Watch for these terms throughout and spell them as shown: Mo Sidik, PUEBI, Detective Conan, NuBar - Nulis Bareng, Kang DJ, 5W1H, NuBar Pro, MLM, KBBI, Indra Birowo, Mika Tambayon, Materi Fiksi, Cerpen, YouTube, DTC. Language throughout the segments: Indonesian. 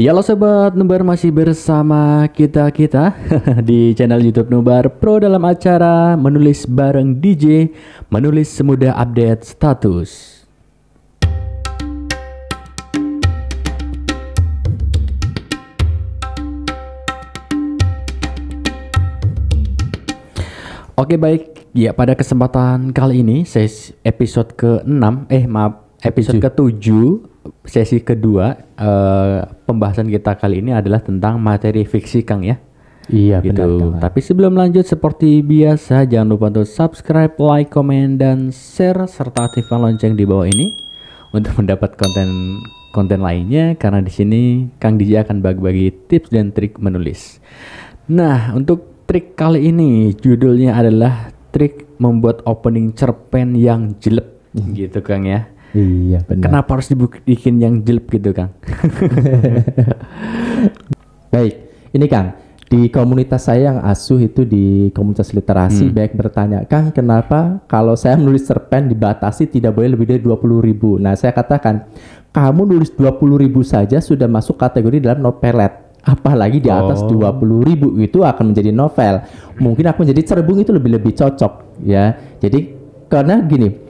Ya lo sobat NuBar, masih bersama kita di channel YouTube NuBar Pro dalam acara Menulis Bareng DJ, menulis semudah update status. Oke baik, ya pada kesempatan kali ini sesi episode ke-6, episode ke-7 sesi kedua, pembahasan kita kali ini adalah tentang materi fiksi Kang ya. Iya gitu. Benar. Tapi sebelum lanjut seperti biasa jangan lupa untuk subscribe, like, komen, dan share serta aktifkan lonceng di bawah ini untuk mendapat konten lainnya karena di sini Kang DJ akan bagi-bagi tips dan trik menulis. Nah, untuk trik kali ini judulnya adalah trik membuat opening cerpen yang jelek gitu Kang ya. Iya benar. Kenapa harus dibikin yang jelek gitu Kang? Baik, ini Kang, di komunitas saya yang asuh itu di komunitas literasi banyak bertanya, Kang kenapa kalau saya menulis cerpen dibatasi tidak boleh lebih dari 20.000. Nah saya katakan, kamu nulis 20.000 saja sudah masuk kategori dalam novelet. Apalagi di atas 20.000 itu akan menjadi novel. Mungkin aku menjadi cerbung itu lebih cocok ya. Jadi karena gini,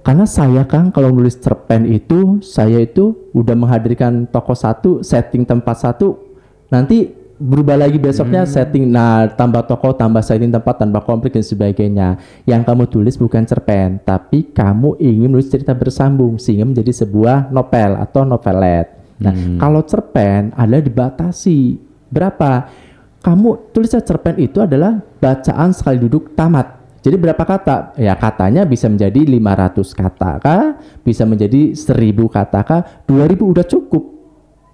karena saya Kang kalau menulis cerpen itu saya itu udah menghadirkan tokoh satu, setting tempat satu, nanti berubah lagi besoknya setting, nah tambah tokoh, tambah setting tempat, tambah konflik dan sebagainya. Yang kamu tulis bukan cerpen, tapi kamu ingin menulis cerita bersambung sehingga menjadi sebuah novel atau novelet. Nah, kalau cerpen adalah dibatasi berapa? Kamu tulisnya cerpen itu adalah bacaan sekali duduk tamat. Jadi berapa kata? Ya katanya bisa menjadi 500 kata kah? Bisa menjadi 1000 kata kah? 2000 udah cukup.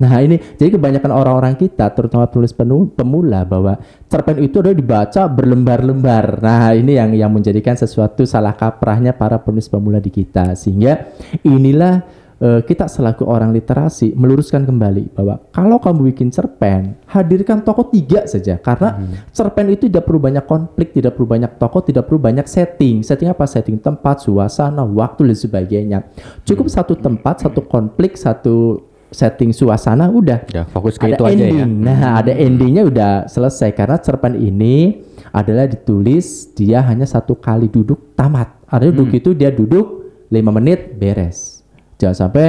Nah ini, jadi kebanyakan orang-orang kita, terutama penulis pemula, bahwa cerpen itu adalah dibaca berlembar-lembar. Nah ini yang menjadikan sesuatu salah kaprahnya para penulis pemula di kita. Sehingga inilah kita selaku orang literasi meluruskan kembali bahwa kalau kamu bikin cerpen hadirkan tokoh 3 saja karena cerpen itu tidak perlu banyak konflik, tidak perlu banyak tokoh, tidak perlu banyak setting. Setting apa? Setting tempat, suasana, waktu dan sebagainya. Cukup satu tempat, satu konflik, satu setting suasana udah. Ya, fokus ke itu ending aja ya. Nah, ada endingnya udah selesai karena cerpen ini adalah ditulis dia hanya satu kali duduk tamat. Artinya duduk itu dia duduk 5 menit beres. Jangan sampai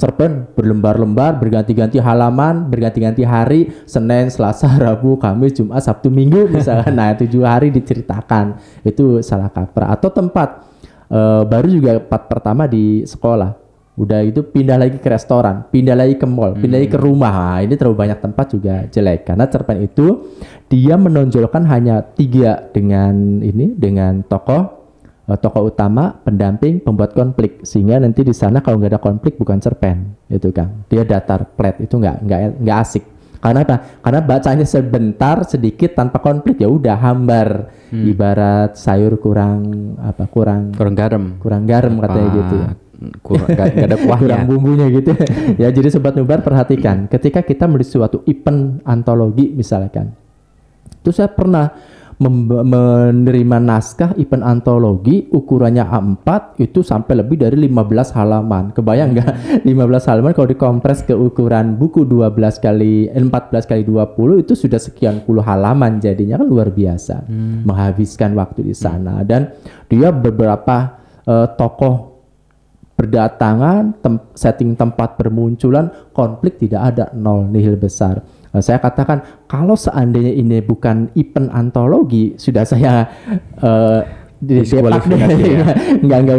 cerpen berlembar-lembar, berganti-ganti halaman, berganti-ganti hari, Senin, Selasa, Rabu, Kamis, Jumat, Sabtu, Minggu misalnya. Nah 7 hari diceritakan, itu salah kaprah. Atau tempat, baru juga pertama di sekolah, udah itu pindah lagi ke restoran, pindah lagi ke mall, pindah lagi ke rumah. Nah, ini terlalu banyak tempat juga jelek. Karena cerpen itu dia menonjolkan hanya 3 dengan tokoh. Tokoh utama, pendamping, pembuat konflik, sehingga nanti di sana kalau nggak ada konflik bukan cerpen, itu Kang. Dia datar, flat, itu nggak asik. Karena apa? Karena bacanya sebentar, sedikit, tanpa konflik ya udah hambar. Ibarat sayur kurang garam katanya gitu. Gak ada kuahnya. Kurang bumbunya gitu. Ya jadi sobat NuBar perhatikan, ketika kita menulis suatu event antologi misalkan, itu saya pernah menerima naskah event antologi ukurannya A4 itu sampai lebih dari 15 halaman. Kebayang nggak? 15 halaman kalau dikompres ke ukuran buku 14 kali 20 itu sudah sekian puluh halaman, jadinya kan luar biasa. Menghabiskan waktu di sana dan dia beberapa tokoh berdatangan, setting tempat bermunculan, konflik tidak ada, nol, nihil besar. Saya katakan kalau seandainya ini bukan event antologi sudah saya nggak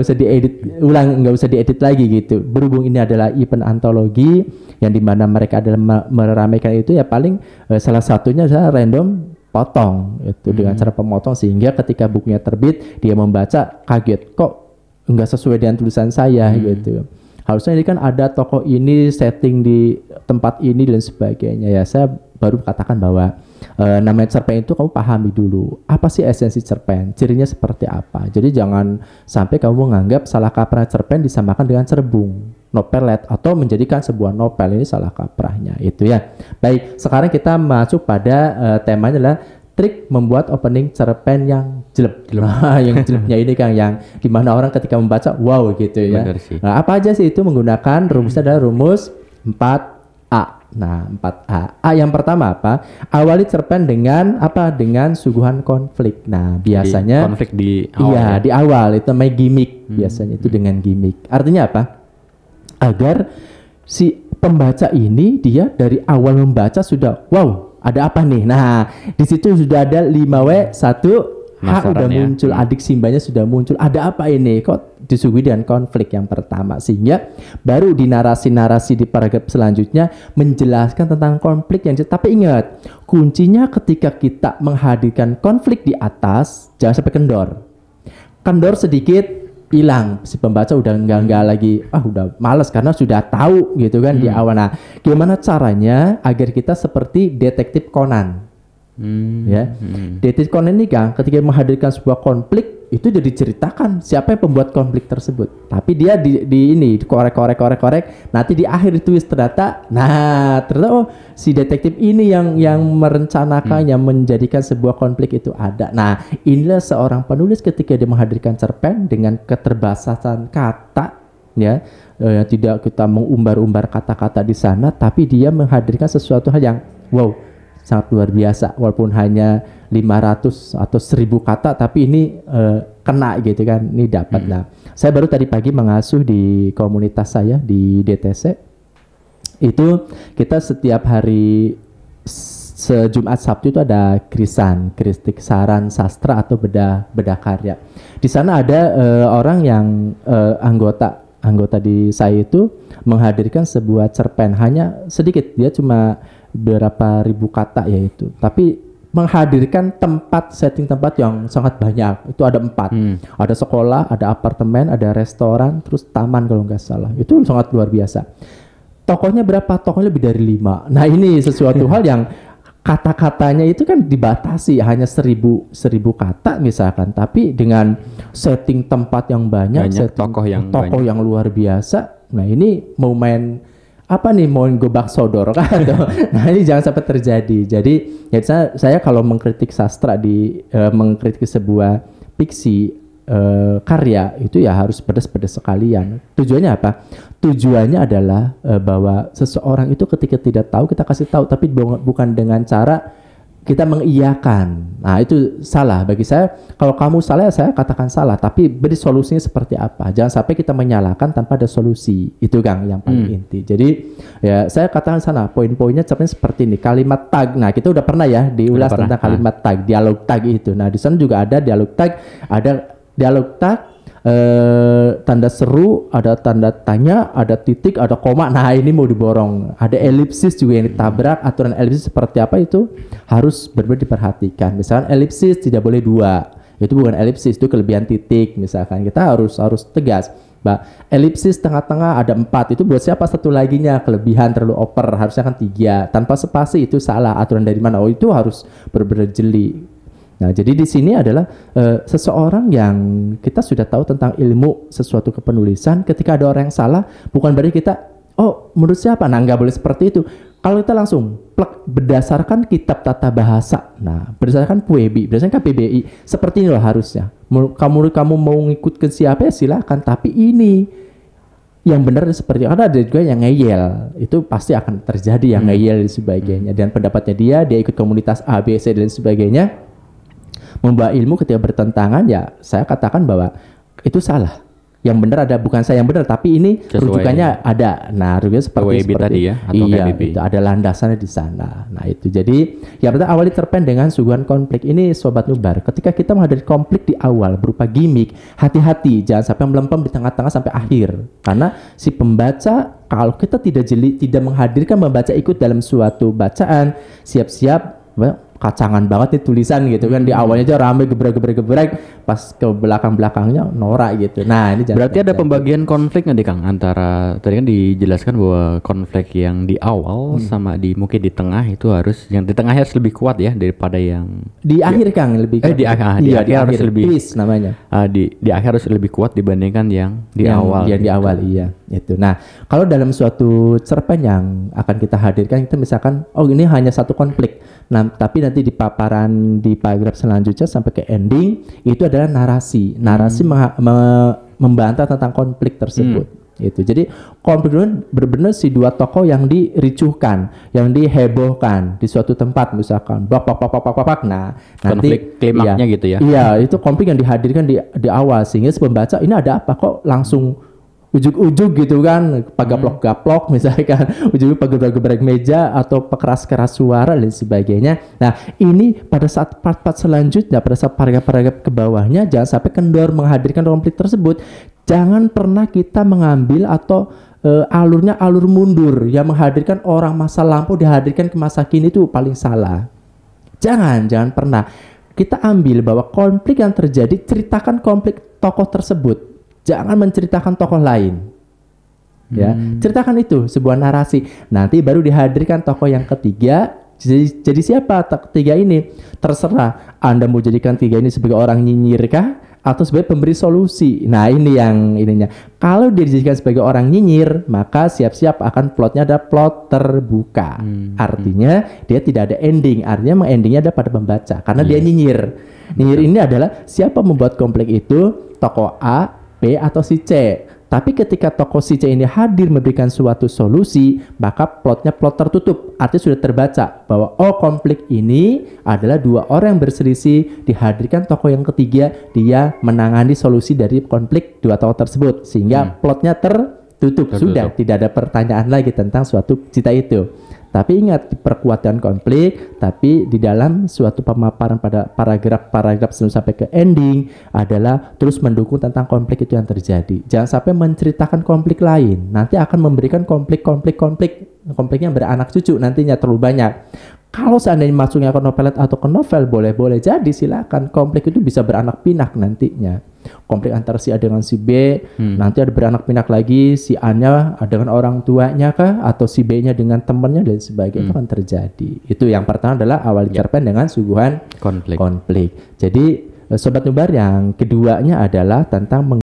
usah diedit ulang, nggak usah diedit lagi gitu. Berhubung ini adalah event antologi yang dimana mereka adalah meramaikan itu ya paling salah satunya saya random potong itu dengan cara pemotong sehingga ketika bukunya terbit dia membaca kaget kok nggak sesuai dengan tulisan saya gitu. Harusnya ini kan ada tokoh ini, setting di tempat ini dan sebagainya. Ya saya baru katakan bahwa namanya cerpen itu kamu pahami dulu apa sih esensi cerpen, cirinya seperti apa. Jadi jangan sampai kamu menganggap salah kaprah cerpen disamakan dengan cerbung, novelet atau menjadikan sebuah novel. Ini salah kaprahnya itu ya. Baik, sekarang kita masuk pada temanya adalah trik membuat opening cerpen yang jelek. Yang jeleknya ini Kang, yang dimana orang ketika membaca wow gitu ya. Nah, apa aja sih itu menggunakan rumusnya adalah rumus 4A. Nah, 4A. A yang pertama apa? Awali cerpen dengan apa? Dengan suguhan konflik. Nah, biasanya konflik di awal. Iya, di awal itu main gimmick. Biasanya itu dengan gimmick. Artinya apa? Agar si pembaca ini dia dari awal membaca sudah wow, ada apa nih? Nah, di situ sudah ada 5W1 H udah muncul, adik simbanya sudah muncul. Ada apa ini? Kok disuguhi dengan konflik yang pertama, sehingga baru di narasi-narasi di paragraf selanjutnya menjelaskan tentang konflik yang. Tapi ingat, kuncinya ketika kita menghadirkan konflik di atas, jangan sampai kendor. Kendor sedikit hilang, si pembaca udah enggak lagi. Ah, udah males karena sudah tahu gitu kan di awal. Nah, gimana caranya agar kita seperti detektif Conan? Detective Conan ini kan ketika menghadirkan sebuah konflik itu jadi ceritakan siapa yang pembuat konflik tersebut. Tapi dia di ini korek-korek nanti di akhir tulis ternyata oh si detektif ini yang merencanakan yang menjadikan sebuah konflik itu ada. Nah, inilah seorang penulis ketika dia menghadirkan cerpen dengan keterbatasan kata ya, yang tidak kita mengumbar-umbar kata-kata di sana, tapi dia menghadirkan sesuatu hal yang wow, sangat luar biasa, walaupun hanya 500 atau 1000 kata, tapi ini kena gitu kan, ini dapat lah. Saya baru tadi pagi mengasuh di komunitas saya di DTC, itu kita setiap hari Jumat Sabtu itu ada kristik saran sastra atau bedah karya. Di sana ada orang yang anggota di saya itu menghadirkan sebuah cerpen, hanya sedikit, dia cuma berapa ribu kata yaitu, tapi menghadirkan setting tempat yang sangat banyak. Itu ada 4, ada sekolah, ada apartemen, ada restoran, terus taman kalau nggak salah. Itu sangat luar biasa. Tokohnya berapa? Tokohnya lebih dari 5. Nah, ini sesuatu hal yang kata-katanya itu kan dibatasi hanya 1000 kata misalkan, tapi dengan setting tempat yang banyak setting, tokoh yang luar biasa. Nah, ini mau main apa nih, mau gobak sodor kan? Nah, ini jangan sampai terjadi. Jadi saya kalau mengkritik sastra mengkritik sebuah fiksi karya itu ya harus pedas-pedas sekalian. Tujuannya apa? Tujuannya adalah bahwa seseorang itu ketika tidak tahu kita kasih tahu, tapi bukan dengan cara kita mengiyakan. Nah, itu salah bagi saya. Kalau kamu salah, saya katakan salah, tapi beri solusinya seperti apa. Jangan sampai kita menyalahkan tanpa ada solusi. Itu Kang yang paling inti. Jadi ya saya katakan sana poin-poinnya seperti ini. Kalimat tag. Nah, kita udah pernah ya diulas tentang kalimat tag, dialog tag itu. Nah, di sana juga ada dialog tag, tanda seru, ada tanda tanya, ada titik, ada koma. Nah, ini mau diborong. Ada elipsis juga yang ditabrak. Aturan elipsis seperti apa itu harus benar-benar diperhatikan. Misalkan elipsis tidak boleh 2. Itu bukan elipsis, itu kelebihan titik. Misalkan kita harus tegas. Mbak, elipsis tengah-tengah ada 4. Itu buat siapa satu laginya? Kelebihan terlalu over, harusnya kan 3. Tanpa spasi itu salah. Aturan dari mana? Oh, itu harus benar-benar jeli. Nah, jadi di sini adalah seseorang yang kita sudah tahu tentang ilmu sesuatu kepenulisan, ketika ada orang yang salah, bukan berarti kita, oh menurut siapa? Nah, nggak boleh seperti itu. Kalau kita langsung plek berdasarkan kitab tata bahasa, nah berdasarkan PUEBI, berdasarkan KBBI, seperti ini loh harusnya. Kamu mau ngikut ke siapa ya silahkan, tapi ini yang benar seperti itu. Karena ada juga yang ngeyel, itu pasti akan terjadi yang ngeyel dan sebagainya. Dan pendapatnya dia ikut komunitas A, B, C dan sebagainya. Membawa ilmu ketika bertentangan, ya saya katakan bahwa itu salah. Yang benar ada, bukan saya yang benar, tapi ini rujukannya ada. Nah, rujukannya seperti tadi ya, atau iya, itu ada landasannya di sana. Nah, itu jadi yang pertama awali cerpen dengan suguhan konflik. Ini sobat nubar, ketika kita menghadapi konflik di awal berupa gimmick, hati-hati jangan sampai melempem di tengah-tengah sampai akhir. Karena si pembaca kalau kita tidak jeli, tidak menghadirkan membaca ikut dalam suatu bacaan, siap-siap kacangan banget nih tulisan gitu kan. Di awalnya aja rame gebrek pas ke belakang-belakangnya norak gitu. Nah, ini berarti ada pembagian konflik nggak Kang, antara tadi kan dijelaskan bahwa konflik yang di awal sama di mungkin di tengah itu harus, yang di tengah harus lebih kuat ya daripada yang di akhir Kang, lebih kuat. Di akhir harus lebih namanya. Di akhir harus lebih kuat dibandingkan yang di awal. Yang gitu. Di awal iya itu. Nah, kalau dalam suatu cerpen yang akan kita hadirkan, kita misalkan oh ini hanya satu konflik. Nah, tapi nanti di paparan di paragraf selanjutnya sampai ke ending itu adalah narasi membantah tentang konflik tersebut. Itu. Jadi konflik benar-benar si dua tokoh yang diricuhkan, yang dihebohkan di suatu tempat misalkan bak. Nah, konflik nanti klimaknya iya, gitu ya. Iya, itu konflik yang dihadirkan di awal sehingga si pembaca ini ada apa kok langsung ujuk-ujuk gitu kan, pagaplok-gaplok misalkan, ujuk-ujuk pagebrek-gebrek meja atau pekeras-keras suara dan sebagainya. Nah, ini pada saat part-part selanjutnya, pada saat paragraf-paragraf ke bawahnya jangan sampai kendor menghadirkan konflik tersebut. Jangan pernah kita mengambil atau alurnya alur mundur yang menghadirkan orang masa lampau dihadirkan ke masa kini, itu paling salah. Jangan pernah kita ambil bahwa konflik yang terjadi, ceritakan konflik tokoh tersebut. Jangan menceritakan tokoh lain, ya. Ceritakan itu sebuah narasi. Nanti baru dihadirkan tokoh yang ketiga. Jadi siapa ketiga ini? Terserah Anda mau jadikan ketiga ini sebagai orang nyinyir kah? Atau sebagai pemberi solusi? Nah, ini yang ininya. Kalau dijadikan sebagai orang nyinyir, maka siap-siap akan plotnya ada plot terbuka. Artinya dia tidak ada ending. Artinya endingnya ada pada pembaca karena dia nyinyir. Nyinyir ini adalah siapa membuat konflik itu? Tokoh A, B atau si C. Tapi ketika tokoh si C ini hadir memberikan suatu solusi, maka plotnya plot tertutup. Artinya sudah terbaca bahwa oh, konflik ini adalah dua orang yang berselisih, dihadirkan tokoh yang ketiga, dia menangani solusi dari konflik dua tokoh tersebut, sehingga plotnya tertutup. Sudah tidak ada pertanyaan lagi tentang suatu cerita itu. Tapi ingat, perkuatan konflik, tapi di dalam suatu pemaparan pada paragraf-paragraf sebelum sampai ke ending adalah terus mendukung tentang konflik itu yang terjadi. Jangan sampai menceritakan konflik lain. Nanti akan memberikan konfliknya beranak cucu nantinya terlalu banyak. Kalau seandainya masuknya ke novelet atau ke novel, boleh-boleh jadi, silakan. Konflik itu bisa beranak pinak nantinya. Konflik antara si A dengan si B, nanti ada beranak pinak lagi, si A-nya dengan orang tuanya kah, atau si B-nya dengan temannya dan sebagainya, itu akan terjadi. Itu yang pertama adalah awal cerpen dengan suguhan konflik. Jadi Sobat Nubar yang keduanya adalah tentang